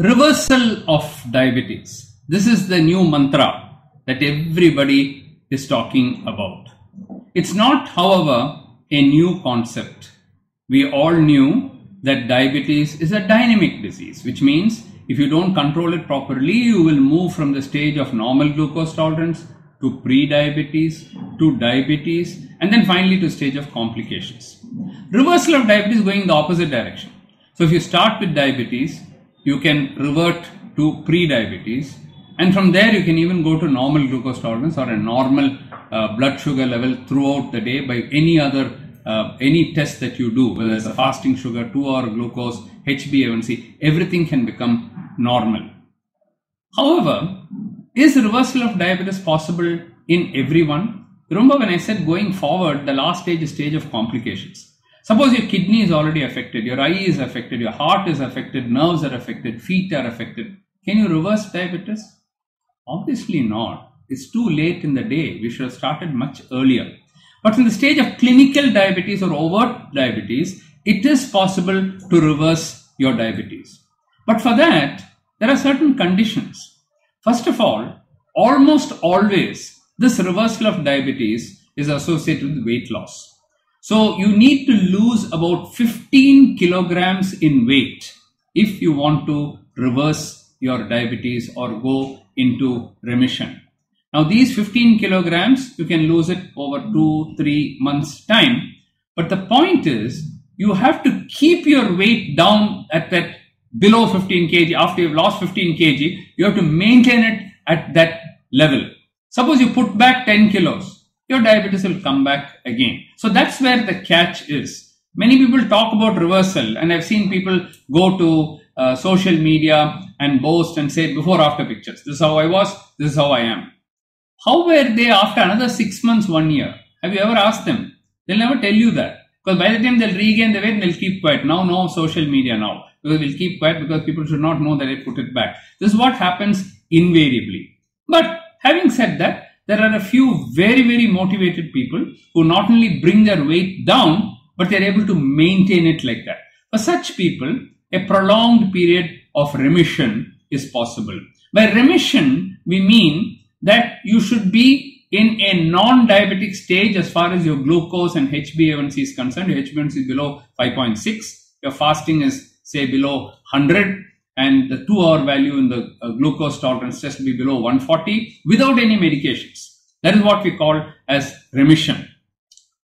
Reversal of diabetes. This is the new mantra that everybody is talking about. It's not, however, a new concept. We all knew that diabetes is a dynamic disease, which means if you don't control it properly, you will move from the stage of normal glucose tolerance to pre-diabetes, to diabetes, and then finally to stage of complications. Reversal of diabetes is going the opposite direction. So if you start with diabetes, you can revert to pre-diabetes, and from there you can even go to normal glucose tolerance or a normal blood sugar level throughout the day by any other any test that you do, whether it's a fasting sugar, 2-hour glucose, HbA1c, everything can become normal. However, is reversal of diabetes possible in everyone? Remember when I said going forward, the last stage is stage of complications. Suppose your kidney is already affected, your eye is affected, your heart is affected, nerves are affected, feet are affected. Can you reverse diabetes? Obviously not. It's too late in the day. We should have started much earlier. But in the stage of clinical diabetes or overt diabetes, it is possible to reverse your diabetes. But for that, there are certain conditions. First of all, almost always, this reversal of diabetes is associated with weight loss. So you need to lose about 15 kilograms in weight if you want to reverse your diabetes or go into remission. Now these 15 kilograms, you can lose it over 2-3 months time. But the point is, you have to keep your weight down at that below 15 kg. After you've lost 15 kg, you have to maintain it at that level. Suppose you put back 10 kilos, your diabetes will come back again. So that's where the catch is. Many people talk about reversal, and I've seen people go to social media and boast and say before after pictures. This is how I was, this is how I am. How were they after another 6 months, 1 year? Have you ever asked them? They'll never tell you that. Because by the time they'll regain the weight and they'll keep quiet. Now, no social media now. Because we'll keep quiet because people should not know that they put it back. This is what happens invariably. But having said that, there are a few very, very motivated people who not only bring their weight down, but they're able to maintain it like that. For such people, a prolonged period of remission is possible. By remission, we mean that you should be in a non-diabetic stage as far as your glucose and HbA1c is concerned. Your HbA1c is below 5.6, your fasting is say below 100, and the 2-hour value in the glucose tolerance test will be below 140 without any medications. That is what we call as remission.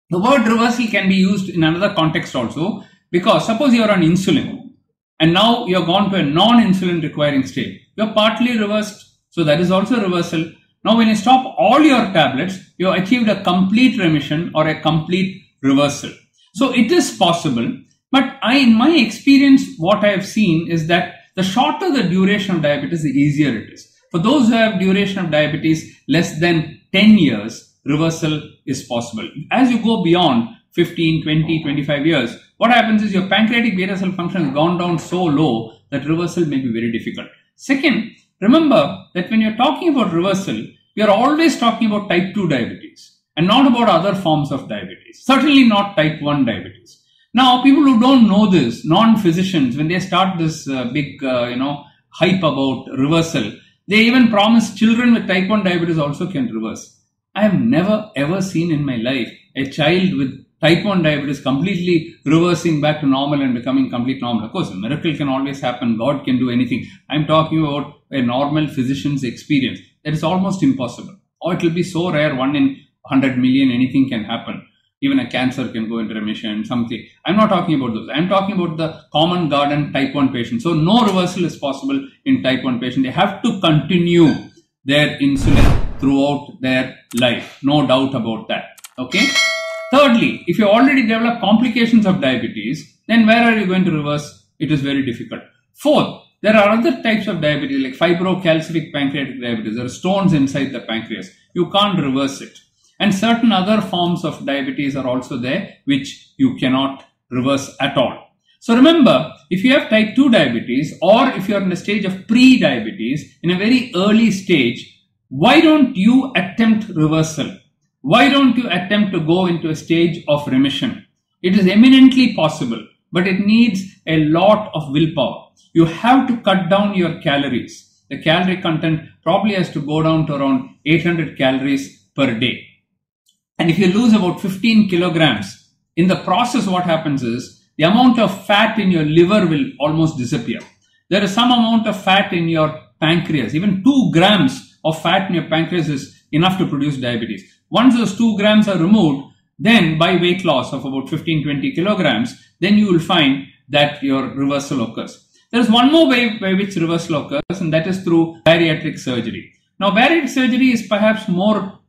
The word reversal can be used in another context also, because suppose you are on insulin and now you have gone to a non-insulin requiring state. You are partly reversed, so that is also reversal. Now, when you stop all your tablets, you have achieved a complete remission or a complete reversal. So it is possible, but in my experience, what I have seen is that the shorter the duration of diabetes, the easier it is. For those who have duration of diabetes less than 10 years, reversal is possible. As you go beyond 15, 20, 25 years, what happens is your pancreatic beta cell function has gone down so low that reversal may be very difficult. Second, remember that when you're talking about reversal, we are always talking about type 2 diabetes and not about other forms of diabetes, certainly not type 1 diabetes. Now, people who don't know this, non-physicians, when they start this big, hype about reversal, they even promise children with type 1 diabetes also can reverse. I have never ever seen in my life a child with type 1 diabetes completely reversing back to normal and becoming complete normal. Of course, a miracle can always happen. God can do anything. I'm talking about a normal physician's experience. That is almost impossible. Or it will be so rare, 1 in 100 million, anything can happen. Even a cancer can go into remission, something. I'm not talking about those. I'm talking about the common garden type 1 patient. So no reversal is possible in type 1 patient. They have to continue their insulin throughout their life. No doubt about that. Okay. Thirdly, if you already develop complications of diabetes, then where are you going to reverse? It is very difficult. Fourth, there are other types of diabetes like fibrocalcific pancreatic diabetes. There are stones inside the pancreas. You can't reverse it. And certain other forms of diabetes are also there which you cannot reverse at all. So remember, if you have type 2 diabetes or if you are in the stage of pre-diabetes, in a very early stage, why don't you attempt reversal? Why don't you attempt to go into a stage of remission? It is eminently possible. but it needs a lot of willpower. You have to cut down your calories. The calorie content probably has to go down to around 800 calories per day. And if you lose about 15 kilograms, in the process what happens is the amount of fat in your liver will almost disappear. There is some amount of fat in your pancreas. Even 2 grams of fat in your pancreas is enough to produce diabetes. Once those 2 grams are removed, then by weight loss of about 15-20 kilograms, then you will find that your reversal occurs. There is one more way by which reversal occurs, and that is through bariatric surgery. Now, bariatric surgery is perhaps more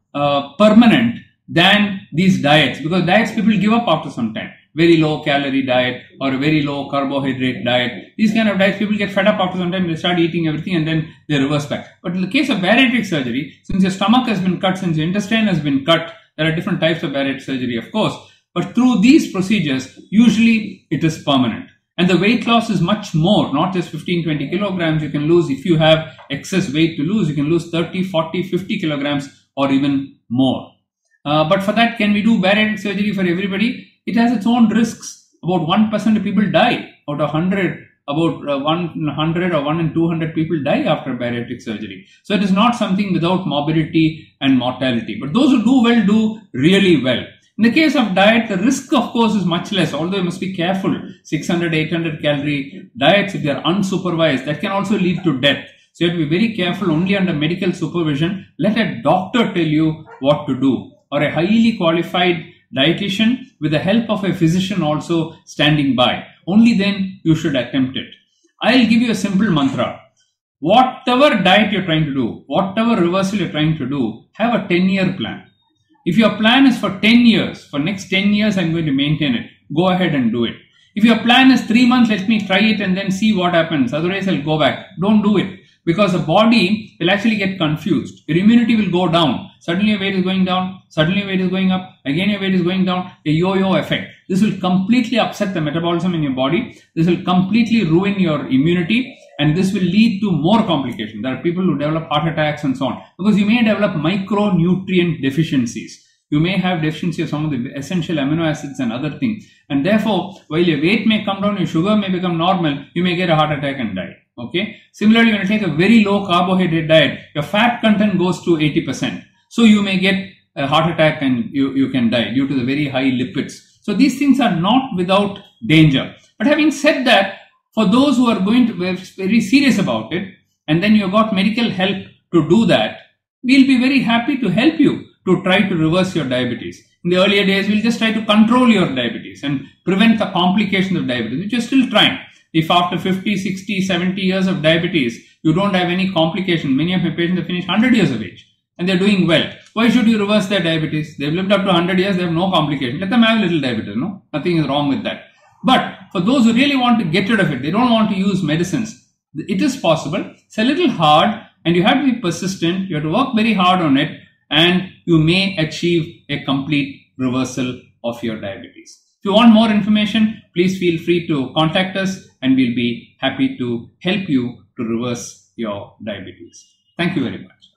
permanent than these diets, because diets people give up after some time. Very low calorie diet or a very low carbohydrate diet. These kind of diets, people get fed up after some time, they start eating everything and then they reverse back. But in the case of bariatric surgery, since your stomach has been cut, since your intestine has been cut, there are different types of bariatric surgery, of course. But through these procedures, usually it is permanent. And the weight loss is much more, not just 15-20 kilograms you can lose. If you have excess weight to lose, you can lose 30, 40, 50 kilograms or even more. But for that, can we do bariatric surgery for everybody? It has its own risks. About 1% of people die out of 100, about 100 or 1 in 200 people die after bariatric surgery. So it is not something without morbidity and mortality. But those who do well do really well. In the case of diet, the risk of course is much less, although you must be careful. 600, 800 calorie diets, if they are unsupervised, that can also lead to death. So you have to be very careful only under medical supervision. Let a doctor tell you what to do, or a highly qualified dietitian with the help of a physician also standing by. Only then you should attempt it. I'll give you a simple mantra. Whatever diet you're trying to do, whatever reversal you're trying to do, have a 10-year plan. If your plan is for 10 years, for next 10 years I'm going to maintain it, go ahead and do it. If your plan is 3 months, let me try it and then see what happens, otherwise I'll go back. Don't do it, because the body will actually get confused. Your immunity will go down. Suddenly your weight is going down, suddenly your weight is going up, again your weight is going down, a yo-yo effect. This will completely upset the metabolism in your body. This will completely ruin your immunity, and this will lead to more complications. There are people who develop heart attacks and so on, because you may develop micronutrient deficiencies. You may have deficiency of some of the essential amino acids and other things. And therefore, while your weight may come down, your sugar may become normal, you may get a heart attack and die. Okay. Similarly, when you take a very low carbohydrate diet, your fat content goes to 80%. So you may get a heart attack and you can die due to the very high lipids. So these things are not without danger. But having said that, for those who are going to be very serious about it, and then you've got medical help to do that, we'll be very happy to help you to try to reverse your diabetes. In the earlier days, we'll just try to control your diabetes and prevent the complications of diabetes, which you're still trying. If after 50, 60, 70 years of diabetes, you don't have any complication, many of my patients have finished 100 years of age and they're doing well. Why should you reverse their diabetes? They've lived up to 100 years, they have no complication. Let them have a little diabetes, no? Nothing is wrong with that. But for those who really want to get rid of it, they don't want to use medicines, it is possible. It's a little hard and you have to be persistent. You have to work very hard on it, and you may achieve a complete reversal of your diabetes. If you want more information, please feel free to contact us and we'll be happy to help you to reverse your diabetes. Thank you very much.